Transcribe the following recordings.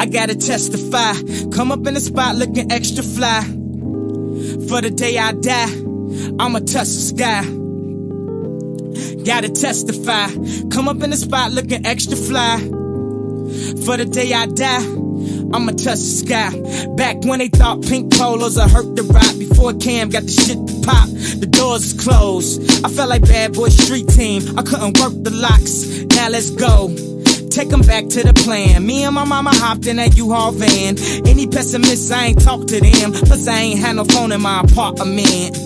I gotta testify. Come up in the spot looking extra fly. For the day I die, I'ma touch the sky. Gotta testify. Come up in the spot looking extra fly. For the day I die, I'ma touch the sky. Back when they thought pink polos I hurt the ride. Before Cam got the shit to pop, the doors is closed. I felt like Bad Boy Street Team. I couldn't work the locks. Now let's go, take them back to the plan. Me and my mama hopped in that U-Haul van. Any pessimists, I ain't talk to them. Plus I ain't had no phone in my apartment.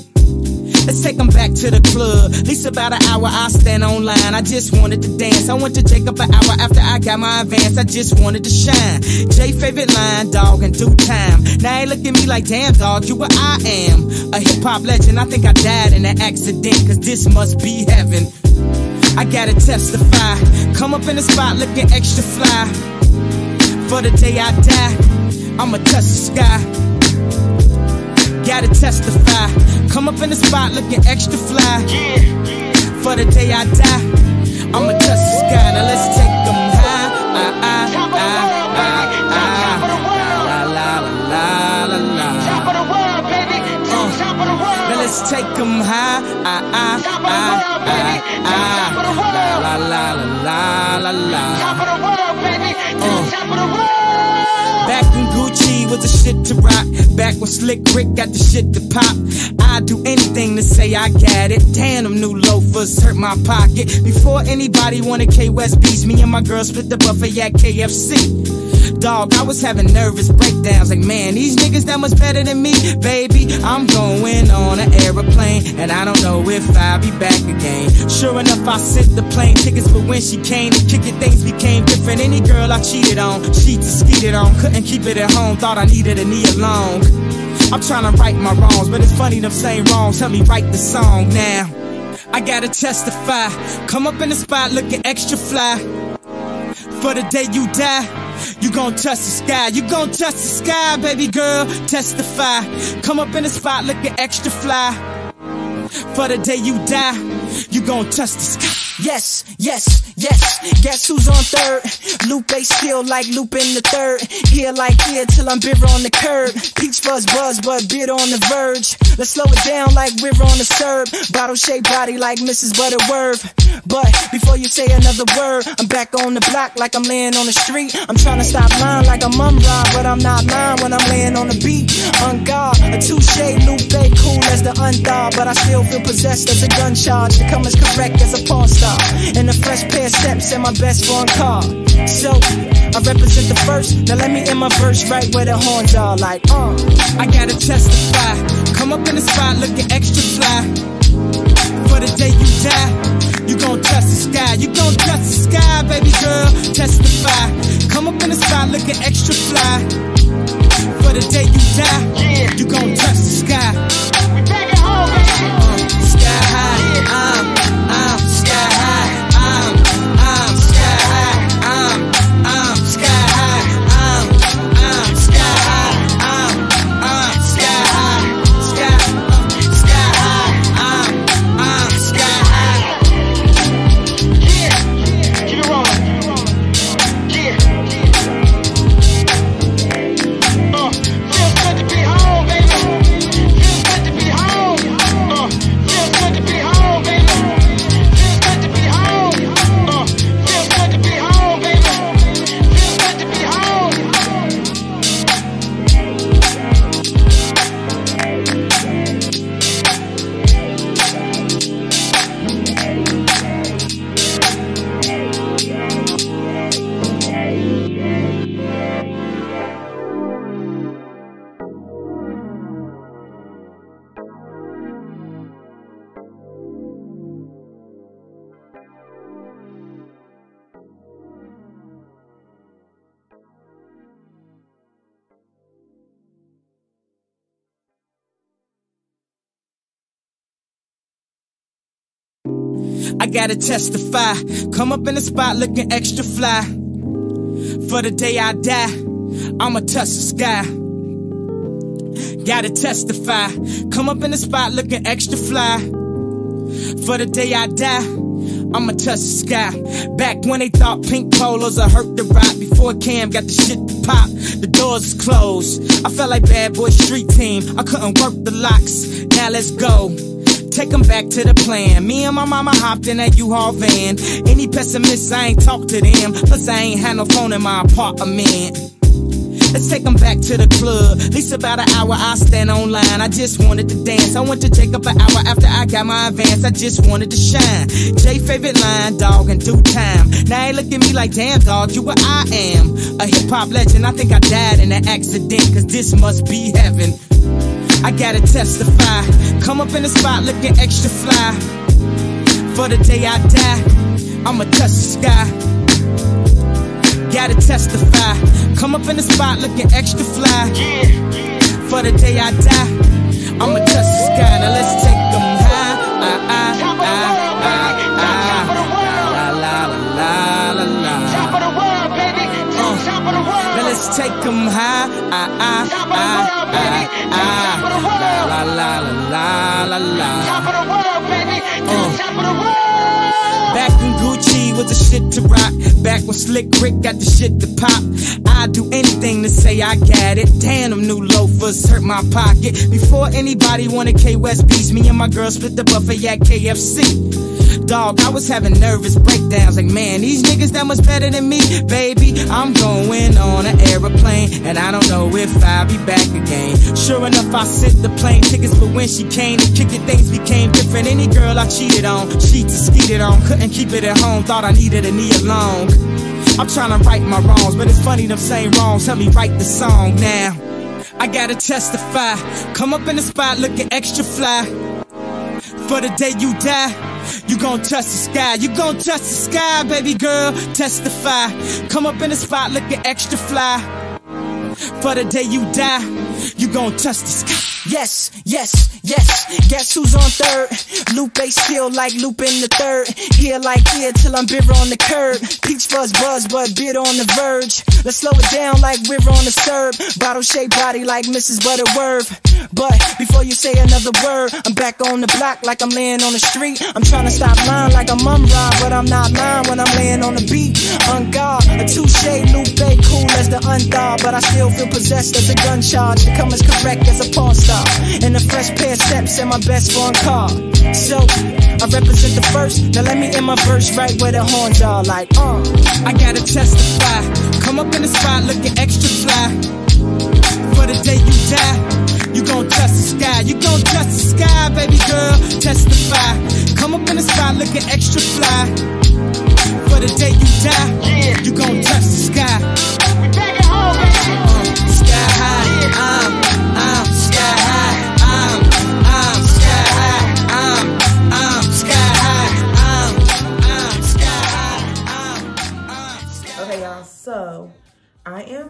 Let's take them back to the club. At least about an hour I stand online. I just wanted to dance. I went to Jacob an hour after I got my advance. I just wanted to shine. Jay favorite line, dog in due time. Now they look at me like, damn dog, you what I am. A hip hop legend, I think I died in an accident. Cause this must be heaven. I gotta testify. Come up in the spot looking extra fly. For the day I die, I'ma touch the sky. Gotta testify. Come up in the spot looking extra fly. For the day I die, I'ma touch the sky. Now let's take them high. Top of the world, baby. Top of the world. Top of the world, baby. Top of the world. Now let's take them high. Top of the world, baby. Top of the world. Top of the world, baby. Top of the world. Back when Gucci was the shit to rock. Back when Slick Rick got the shit to pop. I'd do anything to say I got it. Damn, them new loafers hurt my pocket. Before anybody wanted K-West beats, me and my girl split the buffet at KFC. Dog, I was having nervous breakdowns. Like, man, these niggas that much better than me. Baby, I'm going on an airplane, and I don't know if I'll be back again. Sure enough, I sent the plane tickets, but when she came to kick it, things became different. Any girl I cheated on, she just skeeted on. Couldn't keep it at home, thought I needed a knee alone. I'm trying to right my wrongs, but it's funny them same wrongs help me write the song now. I gotta testify. Come up in the spot looking extra fly. For the day you die, you gon' touch the sky. You gon' touch the sky, baby girl. Testify. Come up in the spot looking extra fly. For the day you die, you gon' touch the sky. Yes, yes, yes. Guess who's on third? Lupe still like Lupe in the third. Here like here till I'm bitter on the curb. Peach fuzz buzz, but bitter on the verge. Let's slow it down like river on the serve. Bottle shaped body like Mrs. Butterworth. But before you say another word, I'm back on the block like I'm laying on the street. I'm trying to stop lying like a mum ride, but I'm not lying when I'm laying on the beat. On guard, a touche, Lupe, cool as the unthaw, but I still feel possessed as a gun charge. The come as correct as a pawn star. And a fresh pair of steps and my best phone car. So, I represent the first. Now let me end my verse right where the horns are like, I gotta testify. Come up in the spot looking extra fly. For the day you die, you gon' touch the sky. You gon' touch the sky, baby girl. Testify. Come up in the spot looking extra fly. For the day you die, you gon' touch the sky. We take it home, baby. Sky high, I gotta testify. Come up in the spot looking extra fly. For the day I die, I'ma touch the sky. Gotta testify. Come up in the spot looking extra fly. For the day I die, I'ma touch the sky. Back when they thought pink polos I hurt the ride. Before Cam got the shit to pop, the doors closed. I felt like Bad Boy Street Team. I couldn't work the locks. Now let's go. Take them back to the plan. Me and my mama hopped in that U-Haul van. Any pessimists, I ain't talk to them. Plus, I ain't had no phone in my apartment. Let's take them back to the club. At least about an hour, I stand online. I just wanted to dance. I went to check up an hour after I got my advance. I just wanted to shine. Jay favorite line, dog, in due time. Now they look at me like, damn, dog, you what I am. A hip-hop legend. I think I died in an accident, cause this must be heaven. I gotta testify. Come up in the spot looking extra fly. For the day I die, I'ma touch the sky. Gotta testify. Come up in the spot looking extra fly. For the day I die, I'ma touch the sky. Now let's take them take them high, top of the world, baby. Top of the world, la la la la la. Top of the world, baby. Top of the world. Back when Gucci was the shit to rock. Back when Slick Rick got the shit to pop. I'd do anything to say I got it. Damn, them new loafers hurt my pocket. Before anybody wanted K-West beats, me and my girl split the buffet at KFC. Dog, I was having nervous breakdowns. Like, man, these niggas that much better than me. Baby, I'm going on an airplane, and I don't know if I'll be back again. Sure enough, I sent the plane tickets, but when she came to kick it, things became different. Any girl I cheated on, she skeeted on. Couldn't keep it at home, thought I needed a knee along. I'm trying to right my wrongs, but it's funny them same wrongs help me write the song now. I gotta testify. Come up in the spot looking extra fly. For the day you die, you gon' touch the sky. You gon' touch the sky, baby girl. Testify. Come up in the spot looking extra fly. For the day you die, you gon' touch the sky. Yes, yes, yes. Guess who's on third? Lupe still like Lupe in the third. Here like here till I'm bitter on the curb. Peach fuzz buzz, but bitter on the verge. Let's slow it down like we're on the serve. Bottle shaped body like Mrs. Butterworth. But before you say another word, I'm back on the block like I'm laying on the street. I'm trying to stop lying like a mum ride, but I'm not lying when I'm laying on the beat. On guard, a touche, Lupe, cool as the unthawed, but I still feel possessed as a gun charge. To come as correct as a pawn star, and a fresh pair of steps and my best phone car. So I represent the first. Now let me end my verse right where the horns are. Like, I gotta testify. Come up in the spot looking extra fly. For the day you die, you gon' touch the sky. You gon' touch the sky, baby girl. Testify. Come up in the spot looking extra fly. For the day you die, you gon' touch the sky. We back at home, baby. Sky high, I'm sky high. I'm sky high. I'm sky high. I'm sky high. I'm sky high. Okay, y'all. So I am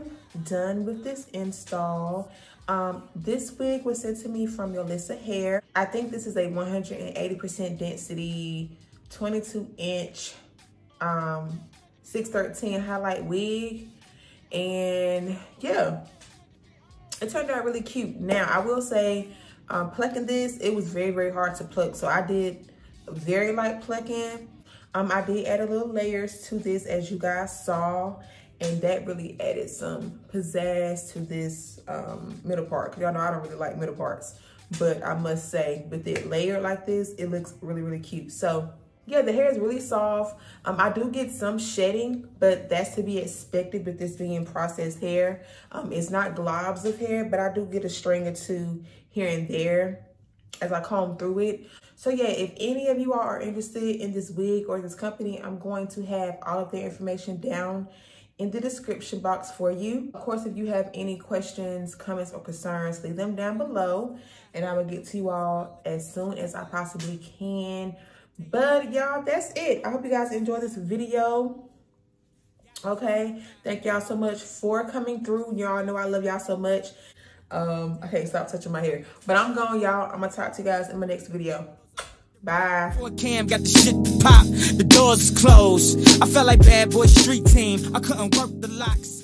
done with this install. This wig was sent to me from Yolissa Hair. I think this is a 180% density, 22-inch, 613 highlight wig. And yeah, it turned out really cute. Now, I will say, plucking this, it was very, very hard to pluck. So I did very light plucking. I did add a little layers to this, as you guys saw. And that really added some pizzazz to this middle part. Y'all know I don't really like middle parts, but I must say, with it layered like this, it looks really, really cute. So yeah, the hair is really soft. I do get some shedding, but that's to be expected with this being processed hair. It's not globs of hair, but I do get a string or two here and there as I comb through it. So yeah, if any of you all are interested in this wig or this company, I'm going to have all of their information down in the description box for you. Of course, if you have any questions, comments, or concerns, leave them down below and I will get to you all as soon as I possibly can. But y'all, that's it. I hope you guys enjoyed this video. Okay, thank y'all so much for coming through. Y'all know I love y'all so much. Okay, stop touching my hair. But I'm gone, y'all. I'm gonna talk to you guys in my next video. Bye. Before Cam got the shit to pop, the doors closed. I felt like Bad Boy Street Team. I couldn't work the locks.